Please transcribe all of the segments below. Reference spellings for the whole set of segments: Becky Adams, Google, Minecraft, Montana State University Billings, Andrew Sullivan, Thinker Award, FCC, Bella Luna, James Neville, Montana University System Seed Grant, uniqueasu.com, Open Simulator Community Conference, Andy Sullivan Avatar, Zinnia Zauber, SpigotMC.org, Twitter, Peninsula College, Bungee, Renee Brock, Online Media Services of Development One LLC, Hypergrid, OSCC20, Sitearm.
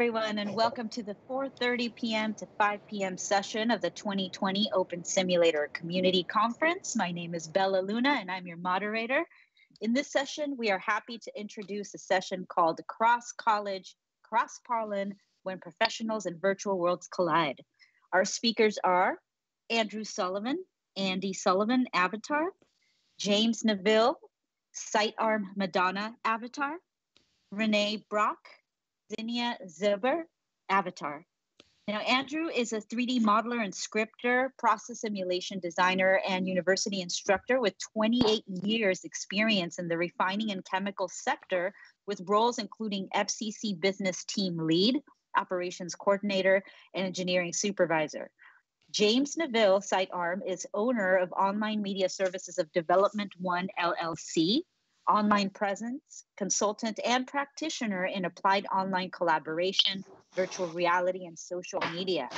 everyone, and welcome to the 4:30 p.m. to 5 p.m. session of the 2020 Open Simulator Community Conference. My name is Bella Luna, and I'm your moderator. In this session, we are happy to introduce a session called Cross-College, Cross-Pollen, When Professionals and Virtual Worlds Collide. Our speakers are Andrew Sullivan, Andy Sullivan Avatar, James Neville, Sitearm Madonna Avatar, Renee Brock, Zinnia Zauber Avatar. Now, Andrew is a 3D modeler and scripter, process simulation designer, and university instructor with 28 years experience in the refining and chemical sector, with roles including FCC business team lead, operations coordinator, and engineering supervisor. James Neville, Sitearm, is owner of Online Media Services of Development One LLC, online presence, consultant, and practitioner in applied online collaboration, virtual reality, and social media.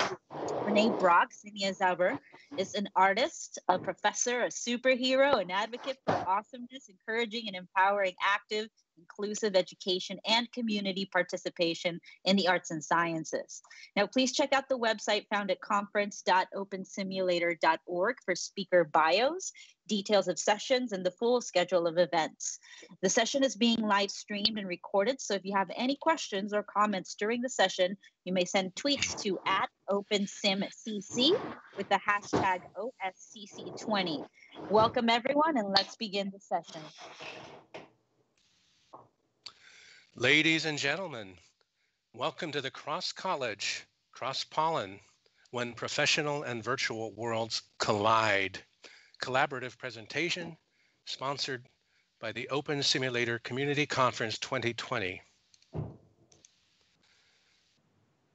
Renee Brock, Zinnia Zauber, is an artist, a professor, a superhero, an advocate for awesomeness, encouraging and empowering active, inclusive education and community participation in the arts and sciences. Now, please check out the website found at conference.opensimulator.org for speaker bios, details of sessions, and the full schedule of events. The session is being live streamed and recorded, so if you have any questions or comments during the session, you may send tweets to @OpenSimCC with the hashtag OSCC20. Welcome, everyone, and let's begin the session. Ladies and gentlemen, welcome to the Cross-College, Cross-Pollen, When Professional and Virtual Worlds Collide, collaborative presentation sponsored by the Open Simulator Community Conference 2020.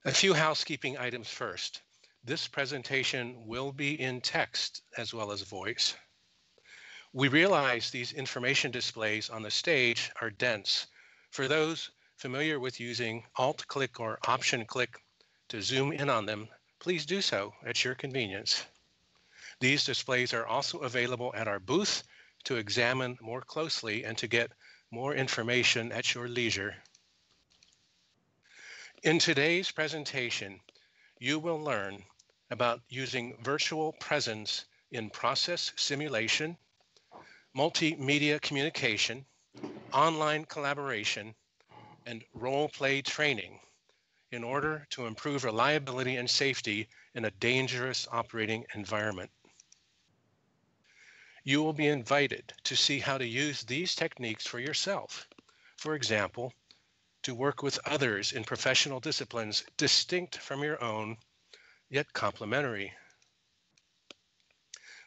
A few housekeeping items first. This presentation will be in text as well as voice. We realize these information displays on the stage are dense. For those familiar with using Alt-click or Option-click to zoom in on them, please do so at your convenience. These displays are also available at our booth to examine more closely and to get more information at your leisure. In today's presentation, you will learn about using virtual presence in process simulation, multimedia communication, online collaboration, and role-play training in order to improve reliability and safety in a dangerous operating environment. You will be invited to see how to use these techniques for yourself. For example, to work with others in professional disciplines distinct from your own, yet complementary.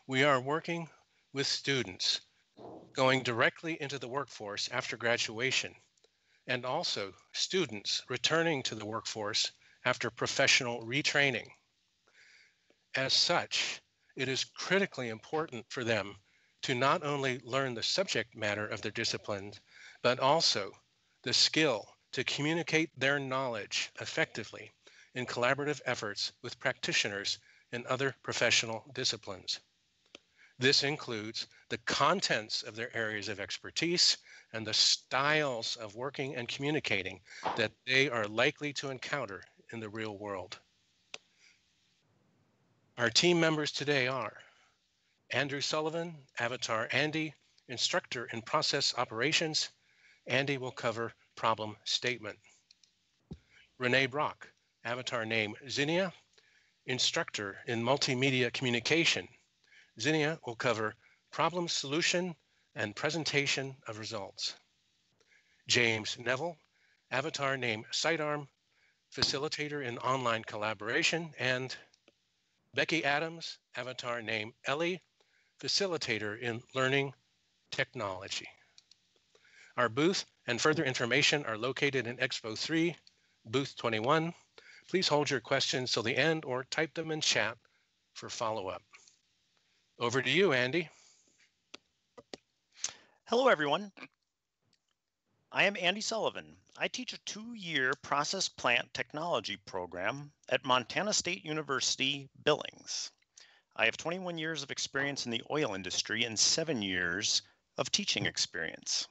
We are working with students going directly into the workforce after graduation, and also students returning to the workforce after professional retraining. As such, it is critically important for them to not only learn the subject matter of their discipline, but also the skill to communicate their knowledge effectively in collaborative efforts with practitioners in other professional disciplines. This includes the contents of their areas of expertise and the styles of working and communicating that they are likely to encounter in the real world. Our team members today are Andrew Sullivan, Avatar Andy, instructor in process operations. Andy will cover problem statement. Renee Brock, Avatar name Zinnia, instructor in multimedia communication. Zinnia will cover problem solution and presentation of results. James Neville, avatar name Sitearm, facilitator in online collaboration, and Becky Adams, avatar name Ellie, facilitator in learning technology. Our booth and further information are located in Expo 3, booth 21. Please hold your questions till the end or type them in chat for follow-up. Over to you, Andy. Hello, everyone. I am Andy Sullivan. I teach a two-year process plant technology program at Montana State University Billings. I have 21 years of experience in the oil industry and 7 years of teaching experience.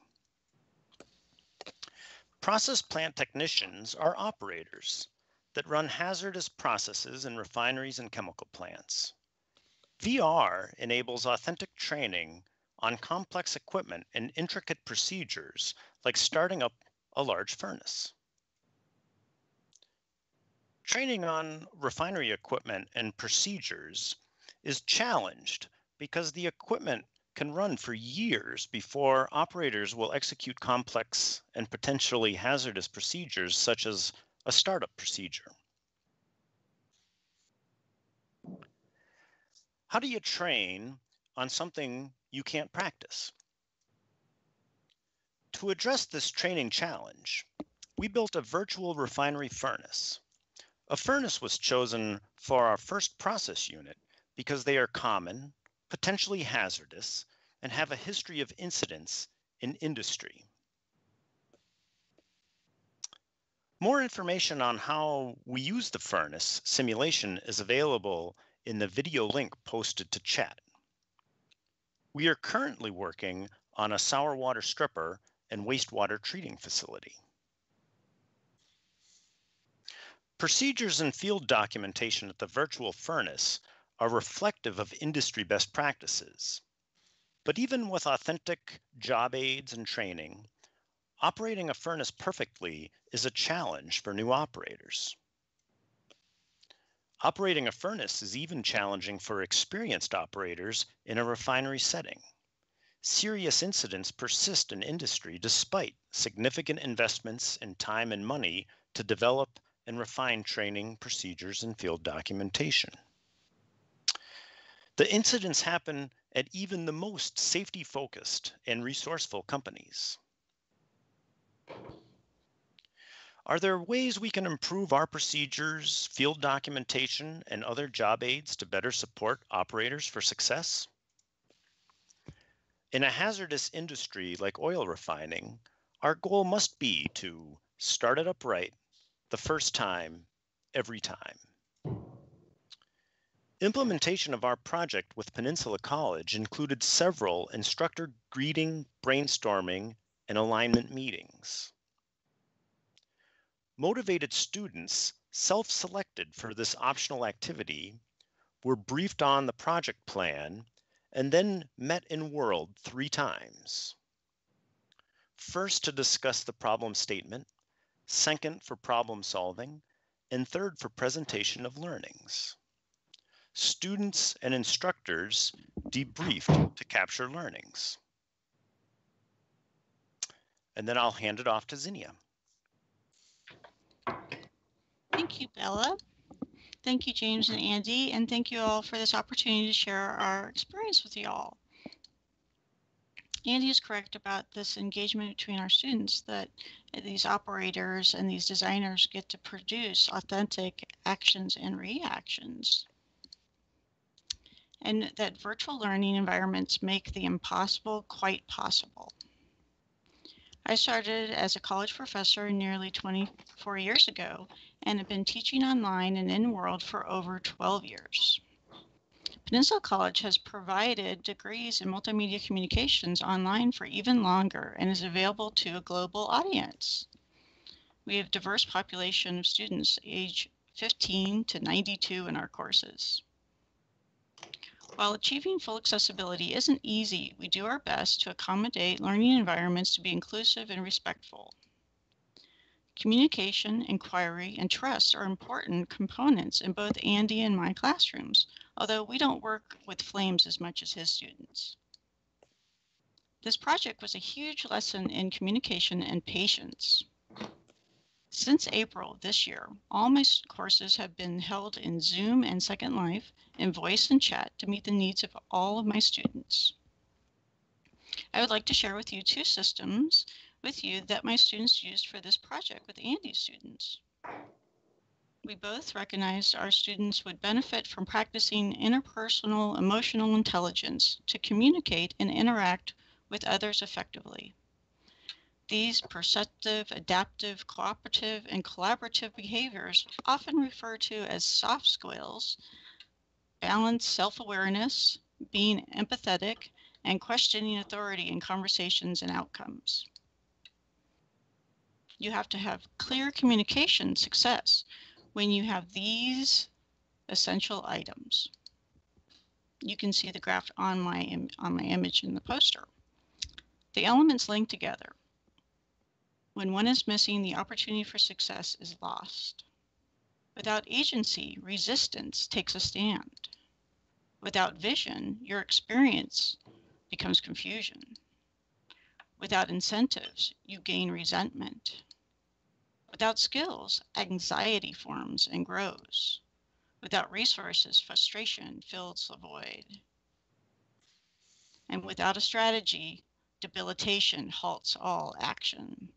Process plant technicians are operators that run hazardous processes in refineries and chemical plants. VR enables authentic training on complex equipment and intricate procedures like starting up a large furnace. Training on refinery equipment and procedures is challenged because the equipment can run for years before operators will execute complex and potentially hazardous procedures such as a startup procedure. How do you train on something you can't practice? To address this training challenge, we built a virtual refinery furnace. A furnace was chosen for our first process unit because they are common, potentially hazardous, and have a history of incidents in industry. More information on how we use the furnace simulation is available in the video link posted to chat. We are currently working on a sour water stripper and wastewater treating facility. Procedures and field documentation at the virtual furnace are reflective of industry best practices. But even with authentic job aids and training, operating a furnace perfectly is a challenge for new operators. Operating a furnace is even challenging for experienced operators in a refinery setting. Serious incidents persist in industry despite significant investments in time and money to develop and refine training, procedures, and field documentation. The incidents happen at even the most safety-focused and resourceful companies. Are there ways we can improve our procedures, field documentation, and other job aids to better support operators for success? In a hazardous industry like oil refining, our goal must be to start it up right, the first time, every time. Implementation of our project with Peninsula College included several instructor greeting, brainstorming, and alignment meetings. Motivated students, self-selected for this optional activity, were briefed on the project plan and then met in World 3 times. First to discuss the problem statement, second for problem solving, and third for presentation of learnings. Students and instructors debriefed to capture learnings. And then I'll hand it off to Zinnia. Thank you, Bella. Thank you, James and Andy, and thank you all for this opportunity to share our experience with you all. Andy is correct about this engagement between our students, that these operators and these designers get to produce authentic actions and reactions. And that virtual learning environments make the impossible quite possible. I started as a college professor nearly 24 years ago and have been teaching online and in-world for over 12 years. Peninsula College has provided degrees in multimedia communications online for even longer and is available to a global audience. We have a diverse population of students age 15 to 92 in our courses. While achieving full accessibility isn't easy, we do our best to accommodate learning environments to be inclusive and respectful. Communication, inquiry, and trust are important components in both Andy and my classrooms, although we don't work with flames as much as his students. This project was a huge lesson in communication and patience. Since April this year, all my courses have been held in Zoom and Second Life, in voice and chat to meet the needs of all of my students. I would like to share with you 2 systems with you that my students used for this project with Andy's students. We both recognized our students would benefit from practicing interpersonal emotional intelligence to communicate and interact with others effectively. These perceptive, adaptive, cooperative, and collaborative behaviors, often referred to as soft skills, balance, self-awareness, being empathetic, and questioning authority in conversations and outcomes. You have to have clear communication success when you have these essential items. You can see the graph on my image in the poster. The elements link together. When one is missing, the opportunity for success is lost. Without agency, resistance takes a stand. Without vision, your experience becomes confusion. Without incentives, you gain resentment. Without skills, anxiety forms and grows. Without resources, frustration fills the void. And without a strategy, debilitation halts all action.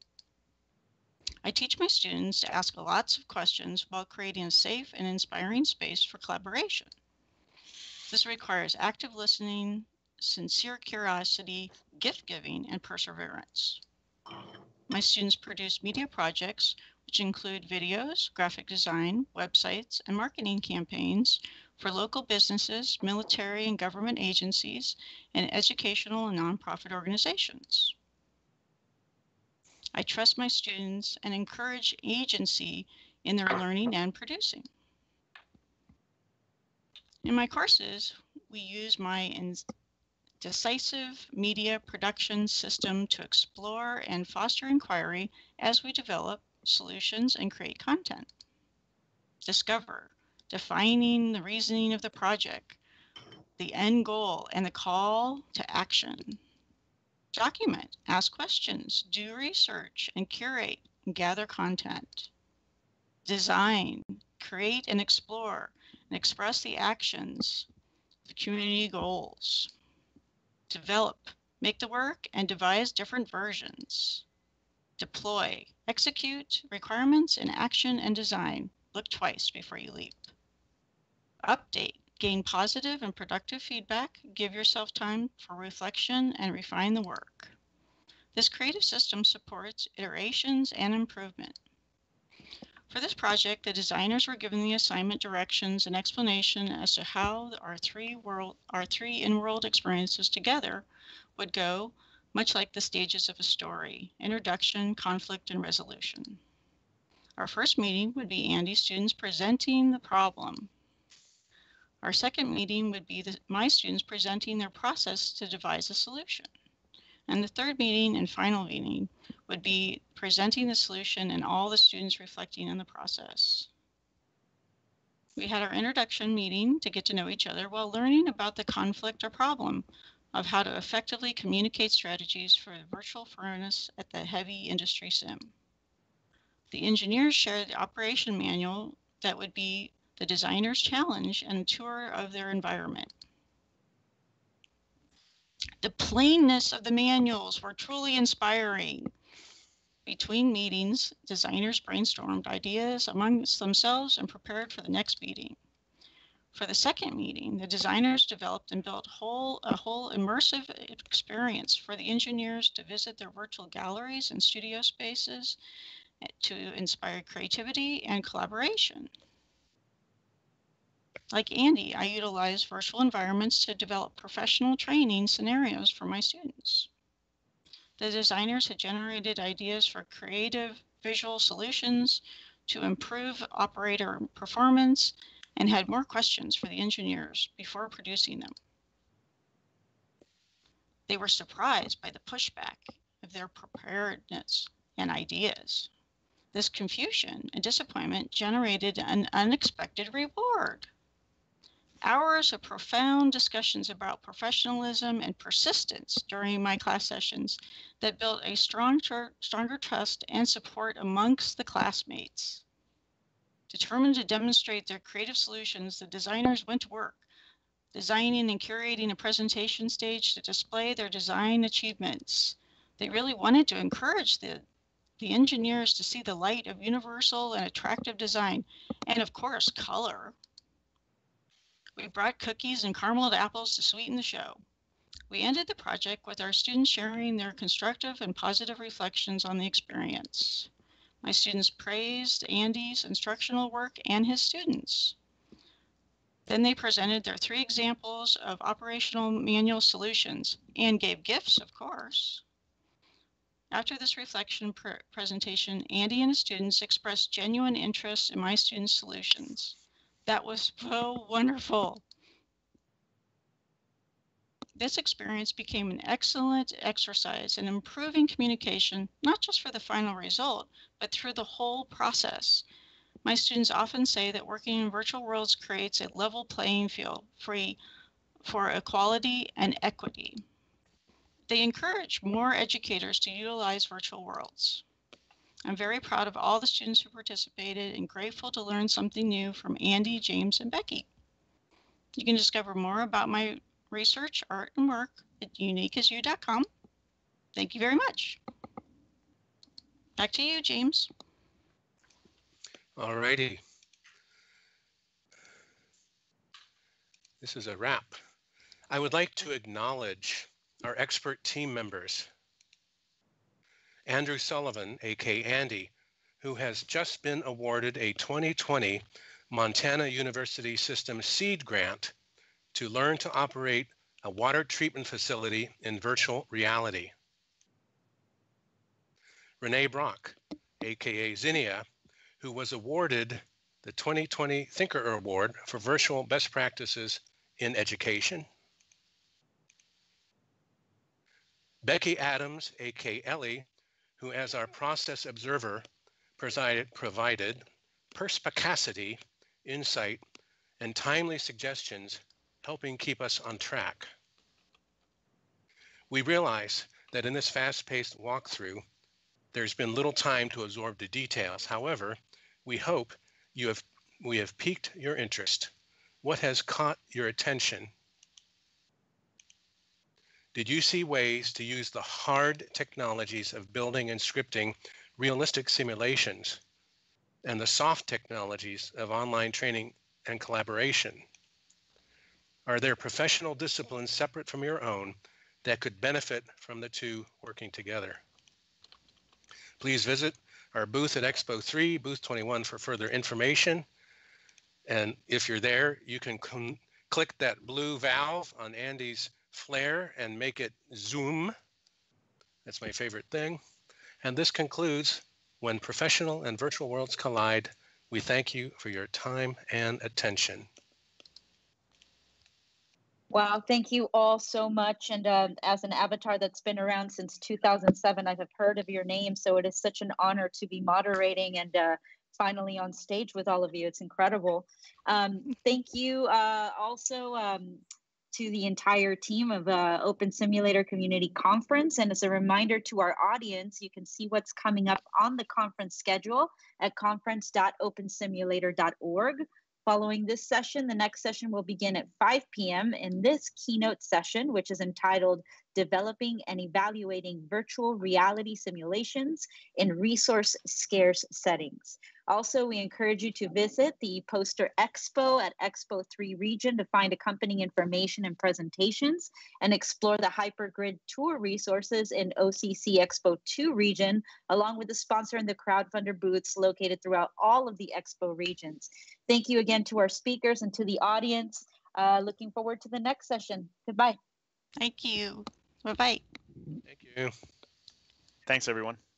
I teach my students to ask lots of questions while creating a safe and inspiring space for collaboration. This requires active listening, sincere curiosity, gift-giving, and perseverance. My students produce media projects, which include videos, graphic design, websites, and marketing campaigns for local businesses, military and government agencies, and educational and nonprofit organizations. I trust my students and encourage agency in their learning and producing. In my courses, we use my decisive media production system to explore and foster inquiry as we develop solutions and create content. Discover, defining the reasoning of the project, the end goal, and the call to action. Document, ask questions, do research, and curate and gather content. Design, create and explore, and express the actions, the community goals. Develop, make the work, and devise different versions. Deploy, execute, requirements in action and design. Look twice before you leap. Update, gain positive and productive feedback. Give yourself time for reflection and refine the work. This creative system supports iterations and improvement. For this project, the designers were given the assignment directions and explanation as to how our three in-world experiences together would go, much like the stages of a story: introduction, conflict, and resolution. Our first meeting would be Andy's students presenting the problem. Our second meeting would be my students presenting their process to devise a solution. And the third meeting and final meeting would be presenting the solution and all the students reflecting on the process. We had our introduction meeting to get to know each other while learning about the conflict or problem of how to effectively communicate strategies for a virtual furnace at the heavy industry sim. The engineers shared the operation manual that would be the designer's challenge and a tour of their environment. The plainness of the manuals were truly inspiring. Between meetings, designers brainstormed ideas amongst themselves and prepared for the next meeting. For the second meeting, the designers developed and built a whole immersive experience for the engineers to visit their virtual galleries and studio spaces to inspire creativity and collaboration. Like Andy, I utilize virtual environments to develop professional training scenarios for my students. The designers had generated ideas for creative visual solutions to improve operator performance and had more questions for the engineers before producing them. They were surprised by the pushback of their preparedness and ideas. This confusion and disappointment generated an unexpected reward. Hours of profound discussions about professionalism and persistence during my class sessions that built a stronger trust and support amongst the classmates. Determined to demonstrate their creative solutions, the designers went to work, designing and curating a presentation stage to display their design achievements. They really wanted to encourage the engineers to see the light of universal and attractive design, and of course, color. We brought cookies and carameled apples to sweeten the show. We ended the project with our students sharing their constructive and positive reflections on the experience. My students praised Andy's instructional work and his students. Then they presented their three examples of operational manual solutions and gave gifts, of course. After this reflection presentation, Andy and his students expressed genuine interest in my students' solutions. That was so wonderful. This experience became an excellent exercise in improving communication, not just for the final result, but through the whole process. My students often say that working in virtual worlds creates a level playing field free for equality and equity. They encourage more educators to utilize virtual worlds. I'm very proud of all the students who participated and grateful to learn something new from Andy, James, and Becky. You can discover more about my research, art, and work at uniqueasu.com. Thank you very much. Back to you, James. All righty. This is a wrap. I would like to acknowledge our expert team members. Andrew Sullivan, aka Andy, who has just been awarded a 2020 Montana University System Seed Grant to learn to operate a water treatment facility in virtual reality. Renee Brock, aka Zinnia, who was awarded the 2020 Thinker Award for Virtual Best Practices in Education. Becky Adams, aka Ellie, who as our process observer provided perspicacity, insight, and timely suggestions, helping keep us on track. We realize that in this fast-paced walkthrough, there's been little time to absorb the details. However, we hope we have piqued your interest. What has caught your attention? Did you see ways to use the hard technologies of building and scripting realistic simulations and the soft technologies of online training and collaboration? Are there professional disciplines separate from your own that could benefit from the two working together? Please visit our booth at Expo 3, booth 21 for further information. And if you're there, you can click that blue valve on Andy's flare and make it zoom. That's my favorite thing. And this concludes When Professional and Virtual Worlds Collide. We thank you for your time and attention. Wow, thank you all so much. And as an avatar that's been around since 2007, I have heard of your name. So it is such an honor to be moderating and finally on stage with all of you. It's incredible. Thank you also to the entire team of Open Simulator Community Conference. And as a reminder to our audience, you can see what's coming up on the conference schedule at conference.opensimulator.org. Following this session, the next session will begin at 5 p.m. in this keynote session, which is entitled Developing and Evaluating Virtual Reality Simulations in Resource-Scarce Settings. Also, we encourage you to visit the poster expo at Expo 3 region to find accompanying information and presentations and explore the Hypergrid tour resources in OCC Expo 2 region, along with the sponsor and the crowdfunder booths located throughout all of the expo regions. Thank you again to our speakers and to the audience. Looking forward to the next session. Goodbye. Thank you. Bye-bye. Thank you. Thanks, everyone.